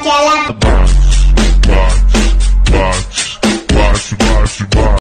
Chala.